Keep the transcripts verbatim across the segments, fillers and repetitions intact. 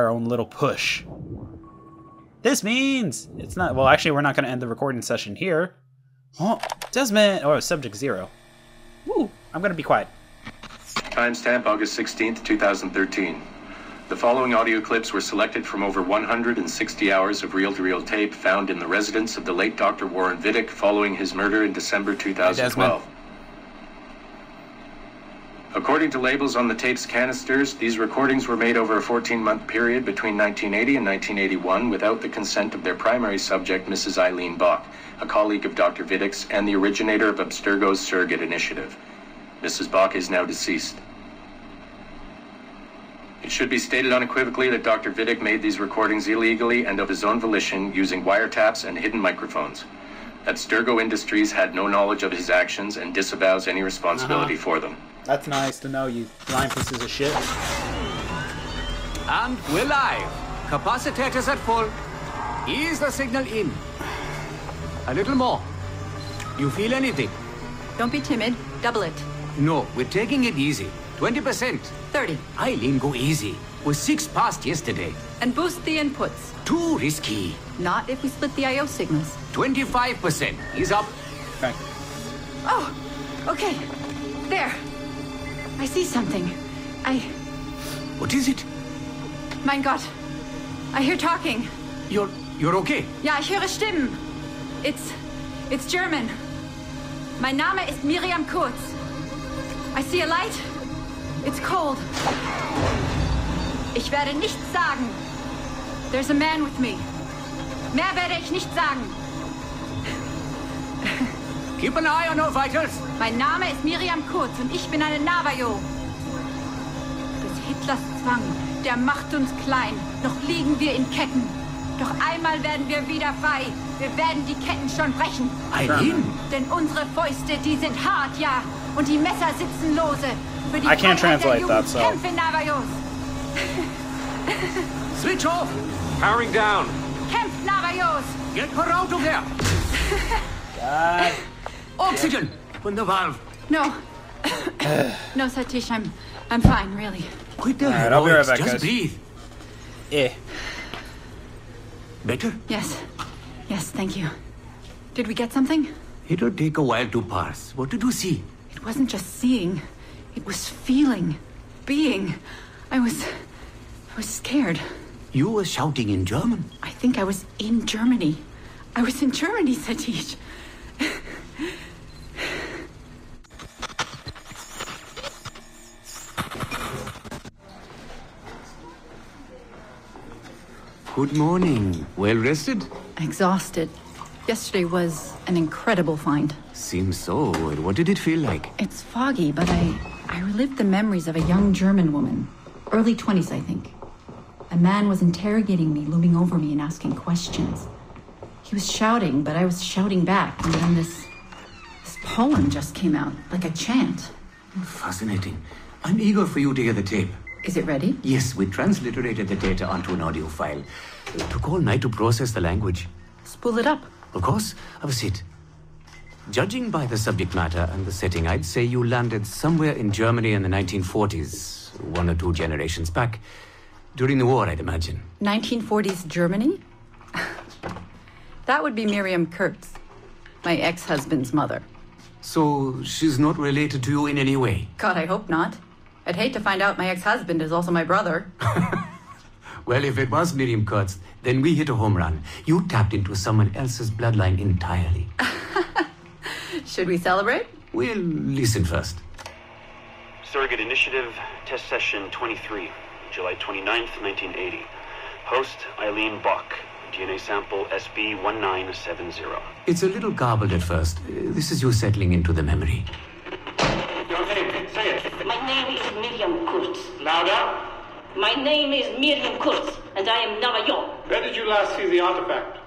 our own little push. This means it's not, well, actually, we're not going to end the recording session here. Oh, Desmond, oh, subject zero. Woo, I'm going to be quiet. Timestamp August sixteenth, two thousand thirteen. The following audio clips were selected from over one hundred sixty hours of reel-to-reel tape found in the residence of the late Doctor Warren Vidic following his murder in December two thousand twelve. Hey, according to labels on the tape's canisters, these recordings were made over a fourteen-month period between nineteen eighty and nineteen eighty-one without the consent of their primary subject, Missus Eileen Bach, a colleague of Doctor Vidic's and the originator of Abstergo's surrogate initiative. Missus Bach is now deceased. It should be stated unequivocally that Doctor Vidic made these recordings illegally and of his own volition using wiretaps and hidden microphones. Abstergo Industries had no knowledge of his actions and disavows any responsibility uh-huh. for them. That's nice to know, you lime pieces of shit. And we're live. Capacitators at full. Ease the signal in. A little more. You feel anything? Don't be timid. Double it. No, we're taking it easy. twenty percent. thirty. Eileen, go easy. Was six past yesterday. And boost the inputs. Too risky. Not if we split the I O signals. twenty-five percent. Ease up. Okay. Oh, okay. There. I see something. I... What is it? Mein Gott. I hear talking. You're... you're okay? Ja, ich höre Stimmen. It's... it's German. Mein Name ist Miriam Kurz. I see a light. It's cold. Ich werde nichts sagen. There's a man with me. Mehr werde ich nicht sagen. Keep an eye on our vitals. Mein Name ist Miriam Kurz und ich bin eine Navajo. Des Hitlers Zwang, der macht uns klein. Noch liegen wir in Ketten. Doch einmal werden wir wieder frei. Wir werden die Ketten schon brechen. Eileen? Denn unsere Fäuste, die sind hart, ja. Und die Messer sitzen lose. Für die I can't translate that, so. Kämpfen Navajos. Switch off. Powering down. Kämpft Navajos. Get her out of there. God. Oxygen! When the valve. No. No, Satish, I'm I'm fine, really. Quit the Alright, I'll be right back, guys. Just breathe. Eh. Better? Yes. Yes, thank you. Did we get something? It'll take a while to pass. What did you see? It wasn't just seeing. It was feeling. Being. I was... I was scared. You were shouting in German? I think I was in Germany. I was in Germany, Satish. Good morning. Well rested? Exhausted. Yesterday was an incredible find. Seems so. And what did it feel like? It's foggy, but I, I relived the memories of a young German woman. Early twenties, I think. A man was interrogating me, looming over me and asking questions. He was shouting, but I was shouting back. And then this, this poem just came out, like a chant. Fascinating. I'm eager for you to hear the tape. Is it ready? Yes, we transliterated the data onto an audio file. It took all night to process the language. Spool it up. Of course. Have a seat. Judging by the subject matter and the setting, I'd say you landed somewhere in Germany in the nineteen forties, one or two generations back. During the war, I'd imagine. nineteen forties Germany? That would be Miriam Kurz, my ex-husband's mother. So she's not related to you in any way? God, I hope not. I'd hate to find out my ex-husband is also my brother. Well, if it was Miriam Kurz, then we hit a home run. You tapped into someone else's bloodline entirely. Should we celebrate? We'll listen first. Surrogate Initiative, Test Session twenty-three, July twenty-ninth, nineteen eighty. Host Eileen Bach, D N A sample S B one nine seven zero. It's a little garbled at first. This is you settling into the memory. Your name, say it. My name is Miriam Kurz. Louder. My name is Miriam Kurz, and I am Navajo. Where did you last see the artifact?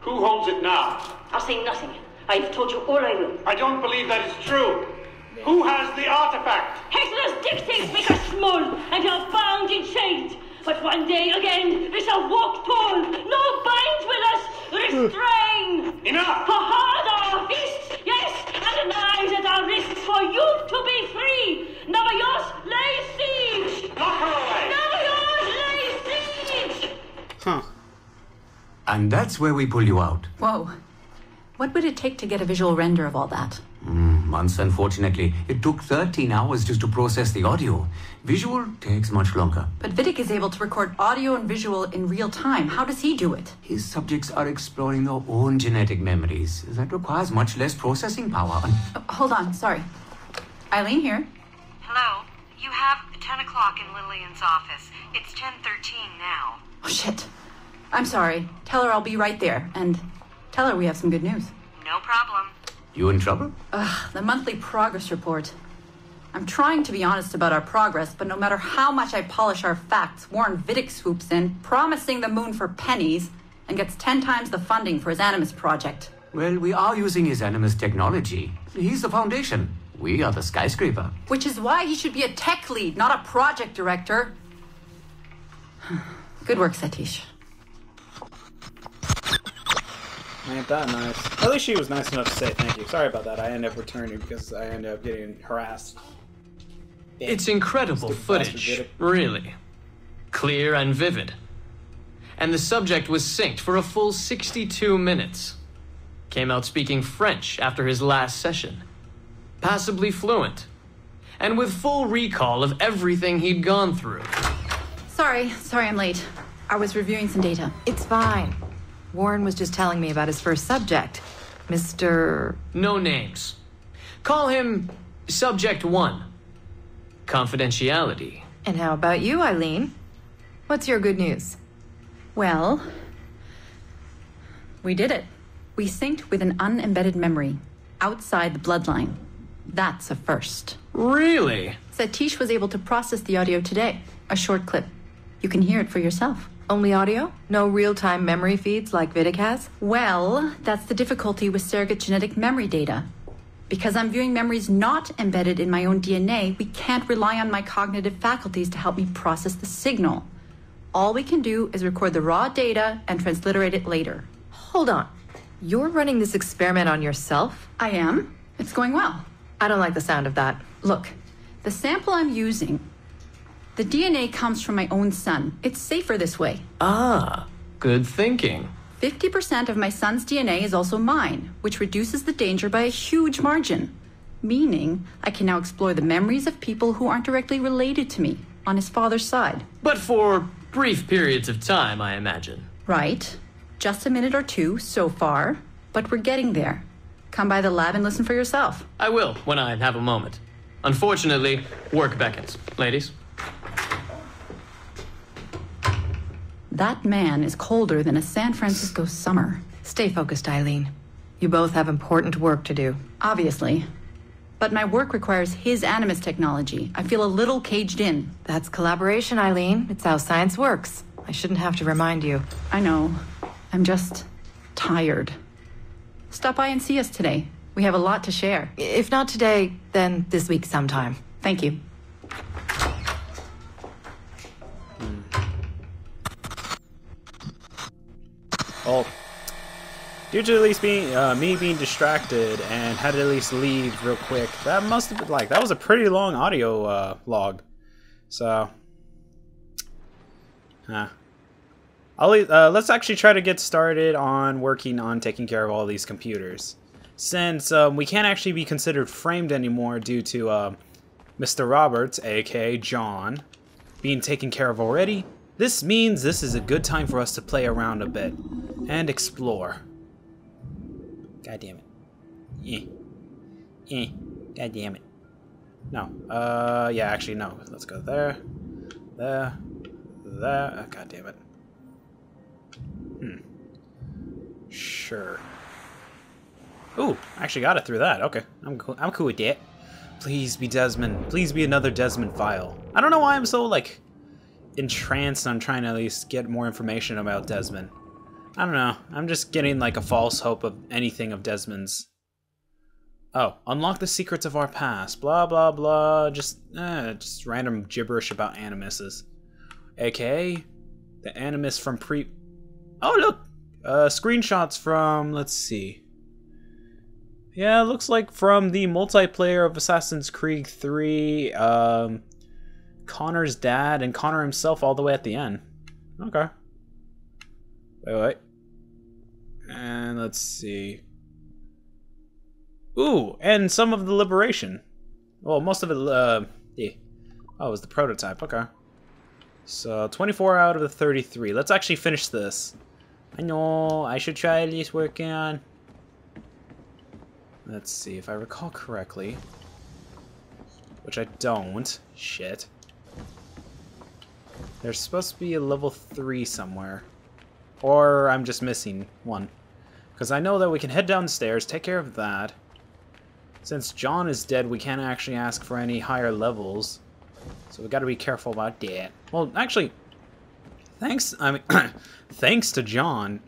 Who holds it now? I'll say nothing. I've told you all I will. I don't believe that is true. Who has the artifact? Hitler's dictates make us small, and are bound in chains. But one day again, we shall walk tall. No binds with us. Restrain. Enough. For hard our fists, yes, and knives at our wrists for you to be free. Navajos lay siege. Knock her away. Navajos lay siege. Huh. And that's where we pull you out. Whoa. What would it take to get a visual render of all that? Mm, months, unfortunately. It took thirteen hours just to process the audio. Visual takes much longer. But Vidic is able to record audio and visual in real time. How does he do it? His subjects are exploring their own genetic memories. That requires much less processing power. Oh, hold on, sorry. Eileen here. Hello. You have ten o'clock in Lillian's office. It's ten thirteen now. Oh, shit. I'm sorry. Tell her I'll be right there. And tell her we have some good news. No problem. You in trouble? Ugh, the monthly progress report. I'm trying to be honest about our progress, but no matter how much I polish our facts, Warren Vidic swoops in, promising the moon for pennies, and gets ten times the funding for his Animus project. Well, we are using his Animus technology. He's the foundation. We are the skyscraper. Which is why he should be a tech lead, not a project director. Good work, Satish. Ain't that nice? At least she was nice enough to say thank you. Sorry about that. I end up returning because I end up getting harassed. Damn. It's incredible footage, really. Clear and vivid. And the subject was synced for a full sixty-two minutes. Came out speaking French after his last session. Passably fluent. And with full recall of everything he'd gone through. Sorry. Sorry I'm late. I was reviewing some data. It's fine. Warren was just telling me about his first subject, Mister No names. Call him Subject One. Confidentiality. And how about you, Eileen? What's your good news? Well, we did it. We synced with an unembedded memory outside the bloodline. That's a first. Really? Satish was able to process the audio today, a short clip. You can hear it for yourself. Only audio? No real-time memory feeds like Vidic has? Well, that's the difficulty with surrogate genetic memory data. Because I'm viewing memories not embedded in my own D N A, we can't rely on my cognitive faculties to help me process the signal. All we can do is record the raw data and transliterate it later. Hold on. You're running this experiment on yourself? I am. It's going well. I don't like the sound of that. Look, the sample I'm using... The D N A comes from my own son. It's safer this way. Ah, good thinking. fifty percent of my son's D N A is also mine, which reduces the danger by a huge margin. Meaning, I can now explore the memories of people who aren't directly related to me, on his father's side. But for brief periods of time, I imagine. Right. Just a minute or two so far, but we're getting there. Come by the lab and listen for yourself. I will, when I have a moment. Unfortunately, work beckons. Ladies? That man is colder than a San Francisco summer. Stay focused, Eileen. You both have important work to do. Obviously. But my work requires his Animus technology. I feel a little caged in. That's collaboration, Eileen. It's how science works. I shouldn't have to remind you. I know. I'm just tired. Stop by and see us today. We have a lot to share. If not today, then this week sometime. Thank you. Well, due to at least being, uh, me being distracted and had to at least leave real quick, that must have been like, that was a pretty long audio uh, log. So, huh. I'll, uh, let's actually try to get started on working on taking care of all these computers. Since um, we can't actually be considered framed anymore due to uh, Mister Roberts, aka John, being taken care of already, this means this is a good time for us to play around a bit. And explore. God damn it. Eh. Eh. God damn it. No. Uh, yeah, actually, no. Let's go there. There. There. Oh, God damn it. Hmm. Sure. Ooh, I actually got it through that. Okay. I'm cool. I'm cool with that. Please be Desmond. Please be another Desmond file. I don't know why I'm so, like, entranced on trying to at least get more information about Desmond. I don't know. I'm just getting like a false hope of anything of Desmond's. Oh, unlock the secrets of our past. Blah, blah, blah. Just, eh, just random gibberish about animuses. A K A the animus from pre... Oh, look! Uh, screenshots from, let's see. Yeah, looks like from the multiplayer of Assassin's Creed three, um, Connor's dad, and Connor himself all the way at the end. Okay. Wait, wait. And let's see. Ooh, and some of the Liberation. Well, most of it, uh, yeah. Oh, it was the prototype, okay. So, twenty-four out of the thirty-three. Let's actually finish this. I know, I should try at least working on... Let's see, if I recall correctly. Which I don't. Shit. There's supposed to be a level three somewhere. Or I'm just missing one. Because I know that we can head downstairs, take care of that. Since John is dead, we can't actually ask for any higher levels. So we gotta be careful about that. Well, actually, thanks, I mean, thanks to John,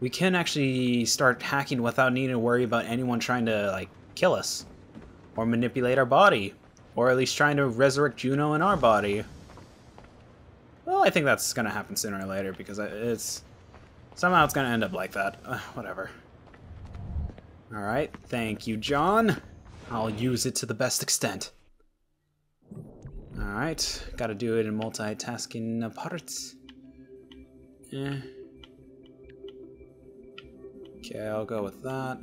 we can actually start hacking without needing to worry about anyone trying to, like, kill us. Or manipulate our body. Or at least trying to resurrect Juno in our body. Well, I think that's gonna happen sooner or later, because it's... Somehow it's gonna end up like that. Uh, whatever. Alright, thank you, John. I'll use it to the best extent. Alright, gotta do it in multitasking parts. Eh. Okay, I'll go with that.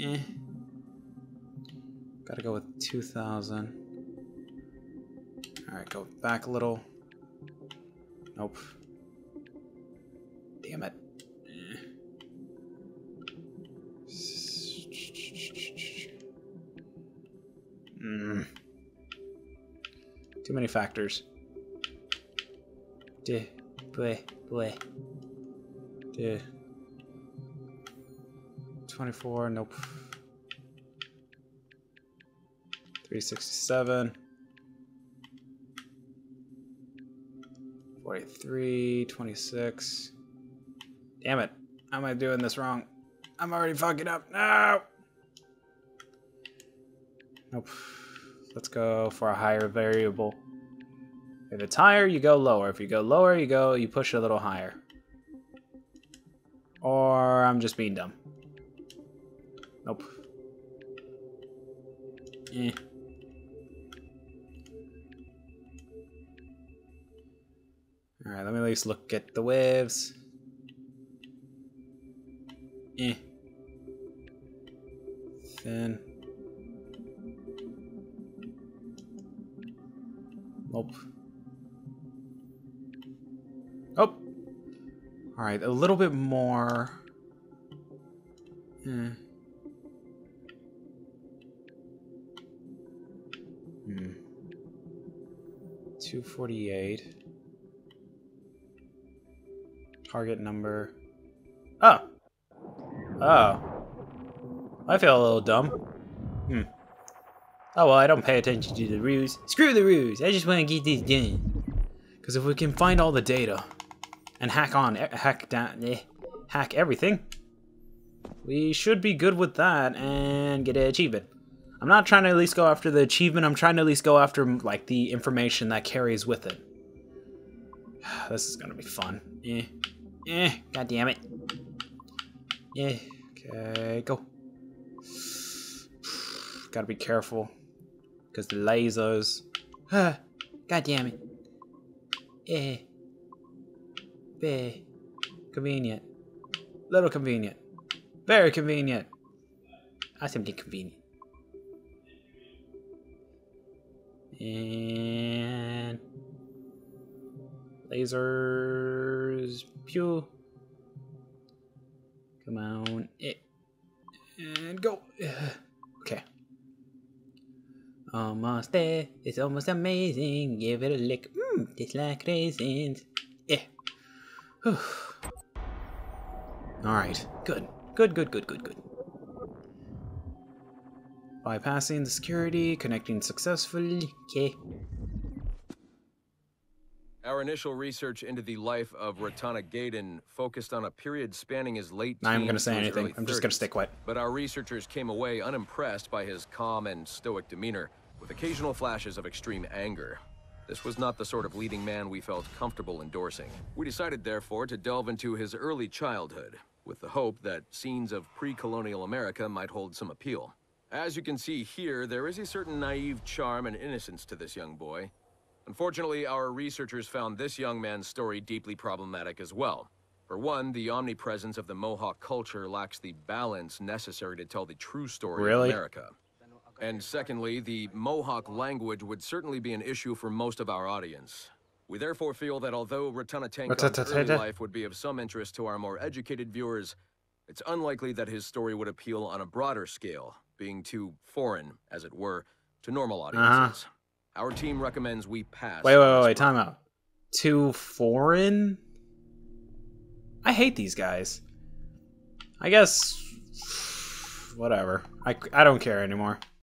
Eh. Gotta go with two thousand. Alright, go back a little. Nope. Damn it. Eh. Mm. Too many factors. Duh, bleh, bleh. Duh. twenty-four, nope. three sixty-seven. forty-three, twenty-six. Damn it. How am I doing this wrong? I'm already fucking up. No! Nope. Let's go for a higher variable. If it's higher, you go lower. If you go lower, you go, you push a little higher. Or I'm just being dumb. Nope. Eh. Alright, let me at least look at the waves. Eh. Thin. Nope. Oh! Alright, a little bit more. Eh. Hmm. two forty-eight. Target number. Oh! Oh. I feel a little dumb. Hmm. Oh well, I don't pay attention to the ruse. Screw the ruse! I just want to get this done. Because if we can find all the data and hack on, hack down, eh, hack everything, we should be good with that and get an achievement. I'm not trying to at least go after the achievement. I'm trying to at least go after like the information that carries with it. This is gonna be fun. Eh, eh. God damn it. Yeah, okay, go. Gotta be careful. Because the lasers. Huh. God damn it. Eh. Eh. Convenient. Little convenient. Very convenient. I simply convenient. And. Lasers. Pew. Come on, it and go. Okay. Almost there. It's almost amazing. Give it a lick. Mmm, tastes like raisins. Yeah. All right. Good. Good. Good. Good. Good. Good. Bypassing the security, connecting successfully. Okay. Our initial research into the life of Ratonhnhaké:ton focused on a period spanning his late teens. I'm not going to say anything. I'm just going to stay quiet. But our researchers came away unimpressed by his calm and stoic demeanor, with occasional flashes of extreme anger. This was not the sort of leading man we felt comfortable endorsing. We decided, therefore, to delve into his early childhood, with the hope that scenes of pre-colonial America might hold some appeal. As you can see here, there is a certain naive charm and innocence to this young boy. Unfortunately, our researchers found this young man's story deeply problematic as well. For one, the omnipresence of the Mohawk culture lacks the balance necessary to tell the true story really? of America. And secondly, the Mohawk language would certainly be an issue for most of our audience. We therefore feel that although Ratonhnhaké:ton's early life would be of some interest to our more educated viewers, it's unlikely that his story would appeal on a broader scale, being too foreign, as it were, to normal audiences. Uh-huh. Our team recommends we pass. Wait, wait, wait, wait, time out. Too foreign? I hate these guys. I guess... Whatever. I, I don't care anymore.